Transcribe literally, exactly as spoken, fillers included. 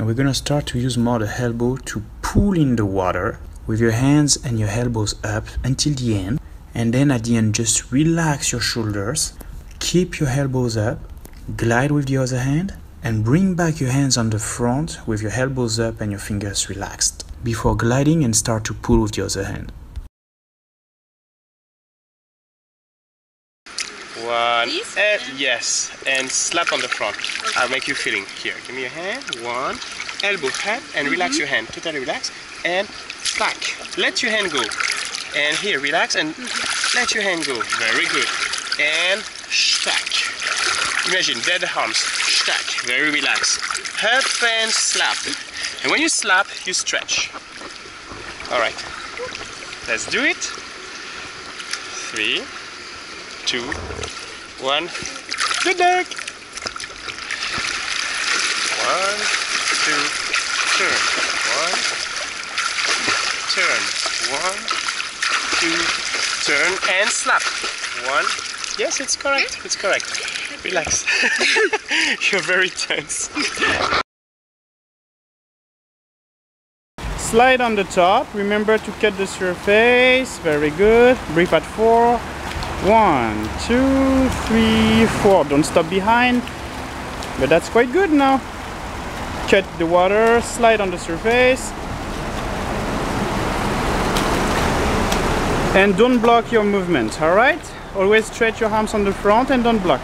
Now we're gonna start to use more the elbow to pull in the water with your hands and your elbows up until the end, and then at the end just relax your shoulders, keep your elbows up, glide with the other hand, and bring back your hands on the front with your elbows up and your fingers relaxed before gliding and start to pull with the other hand. One, and yes, and slap on the front. Okay. I'll make you feeling here. Give me your hand. One, elbow hand, and mm-hmm. relax your hand. Totally relax, and slack. Let your hand go. And here, relax, and mm-hmm. let your hand go. Very good. And stack. Imagine dead arms. Stack. Very relaxed. Up and slap. And when you slap, you stretch. All right. Let's do it. Three. Two, one, good duck. One, two, turn. One, turn. One, two, turn and slap. One. Yes, it's correct. It's correct. Relax. You're very tense. Slide on the top. Remember to cut the surface. Very good. Breathe at four. One, two, three, four. Don't stop behind, but that's quite good now. Cut the water, slide on the surface. And don't block your movement, all right? Always stretch your arms on the front and don't block.